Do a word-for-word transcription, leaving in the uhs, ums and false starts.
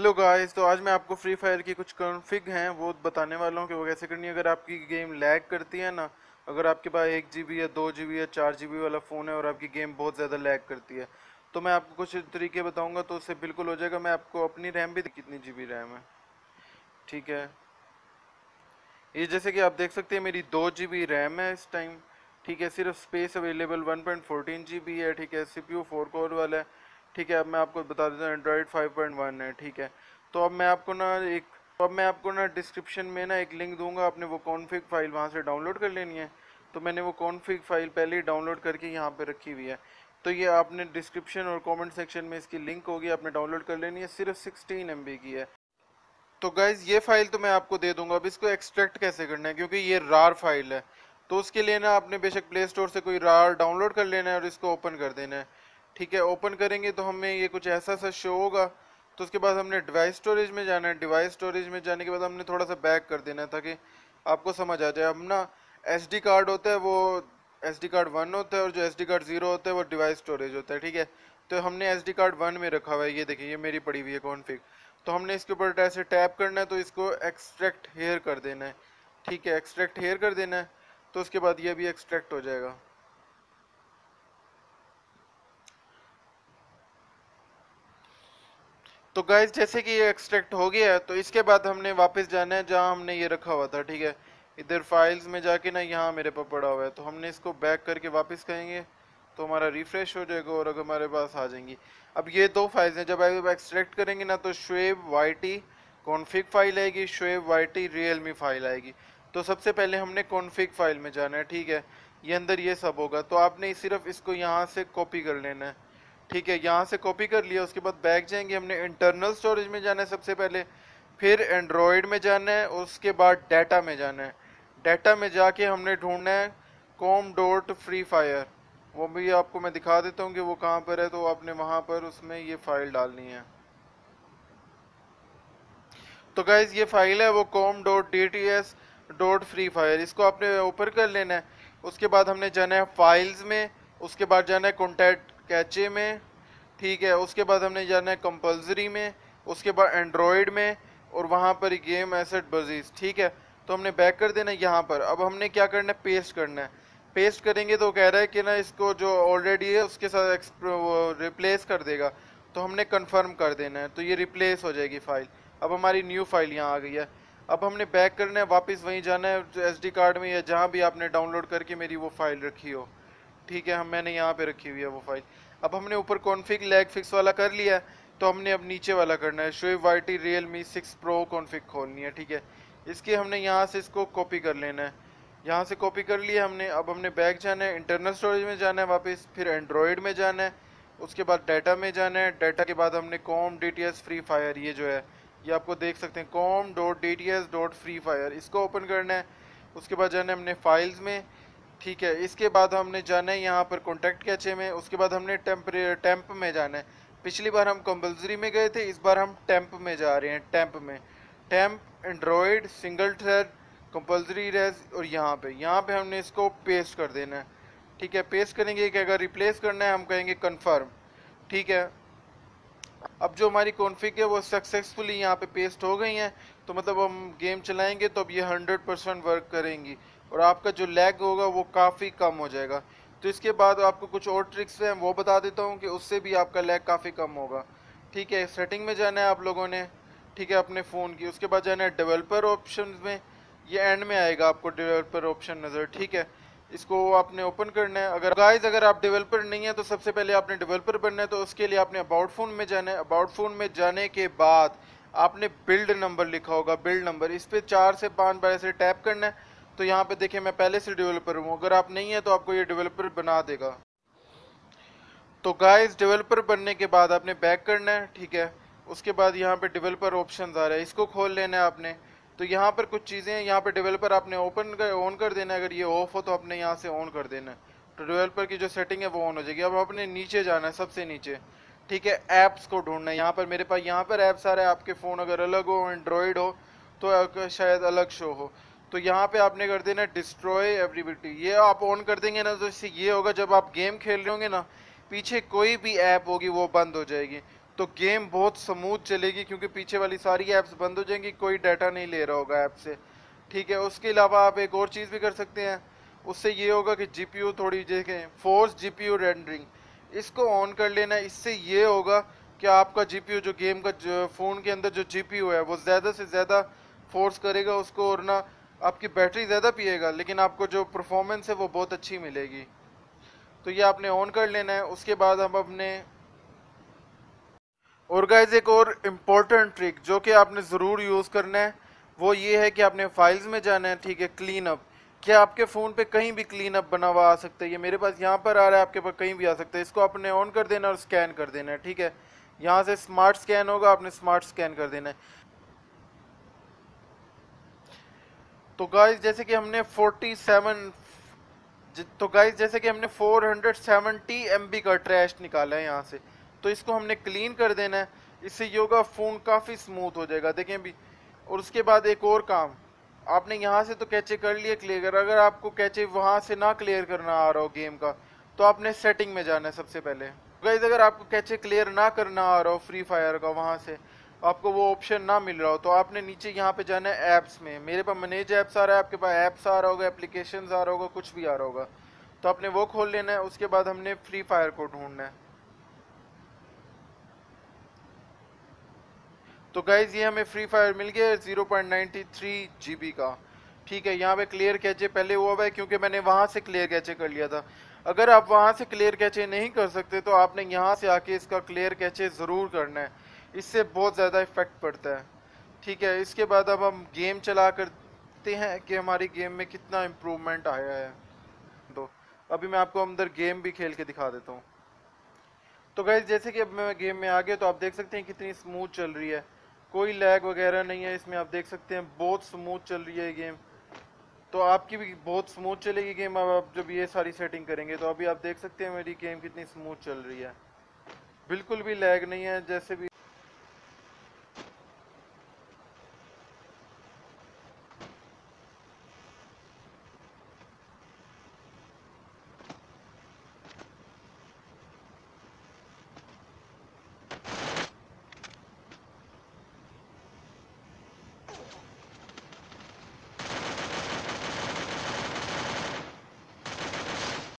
Hello guys, तो आज मैं आपको फ्री फायर की कुछ कॉन्फ़िग हैं वो बताने वाला हूँ कि वो कैसे करनी है। अगर आपकी गेम लैग करती है ना, अगर आपके पास एक जी बी या दो जी बी या चार जी बी वाला फ़ोन है और आपकी गेम बहुत ज़्यादा लैग करती है, तो मैं आपको कुछ तरीके बताऊँगा तो उससे बिल्कुल हो जाएगा। मैं आपको अपनी रैम भी, कितनी जी बी रैम है, ठीक है। ये जैसे कि आप देख सकते हैं मेरी दो जी बी रैम है इस टाइम, ठीक है। सिर्फ space available one point fourteen G B है, ठीक है। C P U four core वाला है, ठीक है। अब मैं आपको बता देता हूँ एंड्रॉयड फाइव पॉइंट वन है, ठीक है। तो अब मैं आपको ना एक तो अब मैं आपको ना डिस्क्रिप्शन में ना एक लिंक दूंगा, आपने वो कॉन्फ़िग फ़ाइल वहाँ से डाउनलोड कर लेनी है। तो मैंने वो कॉन्फ़िग फ़ाइल पहले ही डाउनलोड करके यहाँ पे रखी हुई है। तो ये आपने डिस्क्रिप्शन और कमेंट सेक्शन में इसकी लिंक होगी, आपने डाउनलोड कर लेनी है। सिर्फ सिक्सटीन एम बी की है। तो गाइज़ ये फ़ाइल तो मैं आपको दे दूँगा। अब इसको एक्सट्रैक्ट कैसे करना है, क्योंकि ये रार फाइल है, तो उसके लिए ना आपने बेशक प्ले स्टोर से कोई रार डाउनलोड कर लेना है और इसको ओपन कर देना है, ठीक है। ओपन करेंगे तो हमें ये कुछ ऐसा सा शो होगा। तो उसके बाद हमने डिवाइस स्टोरेज में जाना है। डिवाइस स्टोरेज में जाने के बाद हमने थोड़ा सा बैक कर देना है ताकि आपको समझ आ जाए। हम ना एसडी कार्ड होता है, वो एसडी कार्ड वन होता है और जो एसडी कार्ड ज़ीरो होता है वो डिवाइस स्टोरेज होता है, ठीक है। तो हमने एसडी कार्ड वन में रखा हुआ है, ये देखिए, ये मेरी पड़ी हुई है कॉन्फ़िग। तो हमने इसके ऊपर ऐसे टैप करना है, तो इसको एक्सट्रैक्ट हेयर कर देना है, ठीक है। एक्सट्रैक्ट हेयर कर देना है, तो उसके बाद ये भी एक्सट्रैक्ट हो जाएगा। तो गाइज जैसे कि ये एक्सट्रैक्ट हो गया है, तो इसके बाद हमने वापस जाना है जहाँ हमने ये रखा हुआ था, ठीक है। इधर फाइल्स में जाके ना यहाँ मेरे पास पड़ा हुआ है, तो हमने इसको बैक करके वापस कहेंगे तो हमारा रिफ़्रेश हो जाएगा और अगर हमारे पास आ जाएंगी। अब ये दो फाइल्स हैं, जब आप एक्सट्रैक्ट करेंगे ना तो श्वेब वाई टी कॉन्फ़िग फ़ाइल आएगी, श्वेब Y T Realme file आएगी। तो सबसे पहले हमने कॉन्फ़िग फ़ाइल में जाना है, ठीक है। ये अंदर ये सब होगा, तो आपने सिर्फ इसको यहाँ से कॉपी कर लेना है, ठीक है। यहाँ से कॉपी कर लिया, उसके बाद बैक जाएंगे, हमने इंटरनल स्टोरेज में जाना है सबसे पहले, फिर एंड्रॉयड में जाना है, उसके बाद डाटा में जाना है। डाटा में जाके हमने ढूंढना है कॉम डॉट फ्री फायर, वो भी आपको मैं दिखा देता हूँ कि वो कहाँ पर है। तो आपने वहाँ पर उसमें ये फ़ाइल डालनी है। तो गाइज़ ये फाइल है वो com dot D T S dot Free Fire, इसको आपने ऊपर कर लेना है। उसके बाद हमने जाना है फाइल्स में, उसके बाद जाना है कॉन्टैक्ट कैचे में, ठीक है। उसके बाद हमने जाना है कंपलसरी में, उसके बाद एंड्रॉयड में, और वहाँ पर गेम एसेट बजीज, ठीक है। तो हमने बैक कर देना है यहाँ पर। अब हमने क्या करना है, पेस्ट करना है। पेस्ट करेंगे तो कह रहा है कि ना इसको जो ऑलरेडी है उसके साथ रिप्लेस कर देगा, तो हमने कंफर्म कर देना है, तो ये रिप्लेस हो जाएगी फ़ाइल। अब हमारी न्यू फाइल यहाँ आ गई है। अब हमने बैक करना है, वापस वहीं जाना है एस डी कार्ड में या जहाँ भी आपने डाउनलोड करके मेरी वो फ़ाइल रखी हो, ठीक है। हम मैंने यहाँ पे रखी हुई है वो फाइल। अब हमने ऊपर कॉन्फ़िग लैग फिक्स वाला कर लिया है, तो हमने अब नीचे वाला करना है, श्वेब Y T Realme six pro config खोलनी है, ठीक है। इसके हमने यहाँ से इसको कॉपी कर लेना है, यहाँ से कॉपी कर लिया हमने। अब हमने बैक जाना है, इंटरनल स्टोरेज में जाना है वापस, फिर एंड्रॉयड में जाना है, उसके बाद डाटा में जाना है। डाटा के बाद हमने com D T S Free Fire, ये जो है ये आपको देख सकते हैं com dot D T S dot Free Fire, इसको ओपन करना है। उसके बाद जाना है हमने फाइल्स में, ठीक है। इसके बाद हमने जाना है यहाँ पर कॉन्टैक्ट कैचे में, उसके बाद हमने टेम्परे टेम्प में जाना है। पिछली बार हम कंपलसरी में गए थे, इस बार हम टेम्प में जा रहे हैं। टेम्प में temp Android single thread compulsory raise, और यहाँ पे यहाँ पे हमने इसको पेस्ट कर देना है, ठीक है। पेस्ट करेंगे कि अगर रिप्लेस करना है हम कहेंगे कन्फर्म, ठीक है। अब जो हमारी कॉन्फ़िग है वो सक्सेसफुली यहाँ पे पेस्ट हो गई हैं, तो मतलब हम गेम चलाएंगे तो अब ये हंड्रेड परसेंट वर्क करेंगी और आपका जो लैग होगा वो काफ़ी कम हो जाएगा। तो इसके बाद आपको कुछ और ट्रिक्स हैं वो बता देता हूँ कि उससे भी आपका लैग काफ़ी कम होगा, ठीक है। सेटिंग में जाना है आप लोगों ने, ठीक है, अपने फ़ोन की। उसके बाद जाना है डेवलपर ऑप्शन में, ये एंड में आएगा आपको डेवलपर ऑप्शन नज़र, ठीक है। इसको आपने ओपन करना है। अगर गाइज अगर आप डेवलपर नहीं है तो सबसे पहले आपने डेवलपर बनना है, तो उसके लिए आपने अबाउट फ़ोन में जाना है। अबाउट फ़ोन में जाने के बाद आपने बिल्ड नंबर लिखा होगा, बिल्ड नंबर, इस पर चार से पाँच बार ऐसे टैप करना है। तो यहाँ पे देखिए मैं पहले से डेवलपर हूँ, अगर आप नहीं है तो आपको ये डेवलपर बना देगा। तो गाइज डेवलपर बनने के बाद आपने बैक करना है, ठीक है। उसके बाद यहाँ पे डेवलपर ऑप्शन आ रहा है, इसको खोल लेना है आपने। तो यहाँ पर कुछ चीज़ें हैं, यहाँ पे डेवलपर आपने ओपन कर ऑन कर देना है, अगर ये ऑफ हो तो आपने यहाँ से ऑन कर देना है, तो डेवलपर की जो सेटिंग है वो ऑन हो जाएगी। अब आपने नीचे जाना है सबसे नीचे, ठीक है, ऐप्स को ढूंढना है। यहाँ पर मेरे पास यहाँ पर ऐप्स आ रहा है, आपके फ़ोन अगर अलग हो एंड्रॉयड हो तो शायद अलग शो हो, तो यहाँ पे आपने कर देना डिस्ट्रॉय एवरीबडी। ये आप ऑन कर देंगे ना तो इससे ये होगा जब आप गेम खेल रहे होंगे ना पीछे कोई भी ऐप होगी वो बंद हो जाएगी। तो गेम बहुत स्मूथ चलेगी, क्योंकि पीछे वाली सारी ऐप्स बंद हो जाएंगी, कोई डाटा नहीं ले रहा होगा ऐप से। ठीक है, उसके अलावा आप एक और चीज़ भी कर सकते हैं, उससे ये होगा कि जी पी यू थोड़ी देखें, force G P U rendering, इसको ऑन कर लेना। इससे ये होगा कि आपका जी पी यू जो गेम का फ़ोन के अंदर जो जी पी यू है वो ज़्यादा से ज़्यादा फोर्स करेगा उसको, और ना आपकी बैटरी ज़्यादा पिएगा, लेकिन आपको जो परफॉर्मेंस है वो बहुत अच्छी मिलेगी। तो ये आपने ऑन कर लेना है। उसके बाद हम अपने और गाइस एक और इम्पॉर्टेंट ट्रिक जो कि आपने ज़रूर यूज़ करना है वो ये है कि आपने फाइल्स में जाना है। ठीक है, क्लीन अप, क्या आपके फ़ोन पे कहीं भी क्लीन अप बना हुआ आ सकता है, ये मेरे पास यहाँ पर आ रहा है, आपके पास कहीं भी आ सकता है। इसको आपने ऑन कर देना और स्कैन कर देना है। ठीक है, यहाँ से स्मार्ट स्कैन होगा, आपने स्मार्ट स्कैन कर देना है। तो गाइस जैसे कि हमने सैंतालीस तो गाइस जैसे कि हमने चार सौ सत्तर एम बी का ट्रैश निकाला है यहाँ से, तो इसको हमने क्लीन कर देना है। इससे योगा फ़ोन काफ़ी स्मूथ हो जाएगा, देखें अभी। और उसके बाद एक और काम, आपने यहाँ से तो कैचे कर लिए क्लियर, अगर आपको कैचे वहाँ से ना क्लियर करना आ रहा हो गेम का, तो आपने सेटिंग में जाना है सबसे पहले। गाइस अगर आपको कैचे क्लियर ना करना आ रहा हो फ्री फायर का, वहाँ से आपको वो ऑप्शन ना मिल रहा हो, तो आपने नीचे यहाँ पे जाना है ऐप्स में। मेरे पास मैनेज ऐप्स आ रहा है, आपके पास ऐप्स आ रहा होगा, एप्लीकेशंस आ रहा होगा, कुछ भी आ रहा होगा, तो आपने वो खोल लेना है। उसके बाद हमने फ्री फायर को ढूंढना है। तो गाइज ये हमें फ्री फायर मिल गया zero point nine three G B का। ठीक है, यहाँ पे क्लियर कैचे पहले हुआ हुआ है क्योंकि मैंने वहाँ से क्लियर कैचे कर लिया था। अगर आप वहाँ से क्लियर कैचे नहीं कर सकते तो आपने यहाँ से आके इसका क्लियर कैचे ज़रूर करना है, इससे बहुत ज़्यादा इफ़ेक्ट पड़ता है। ठीक है, इसके बाद अब हम गेम चला करते हैं कि हमारी गेम में कितना इम्प्रूवमेंट आया है। तो अभी मैं आपको अंदर गेम भी खेल के दिखा देता हूँ। तो गाइस जैसे कि अब मैं गेम में आ गया, तो आप देख सकते हैं कितनी स्मूथ चल रही है, कोई लैग वगैरह नहीं है इसमें, आप देख सकते हैं बहुत स्मूथ चल रही है गेम। तो आपकी भी बहुत स्मूथ चलेगी गेम अब आप जब ये सारी सेटिंग करेंगे। तो अभी आप देख सकते हैं मेरी गेम कितनी स्मूथ चल रही है, बिल्कुल भी लैग नहीं है। जैसे भी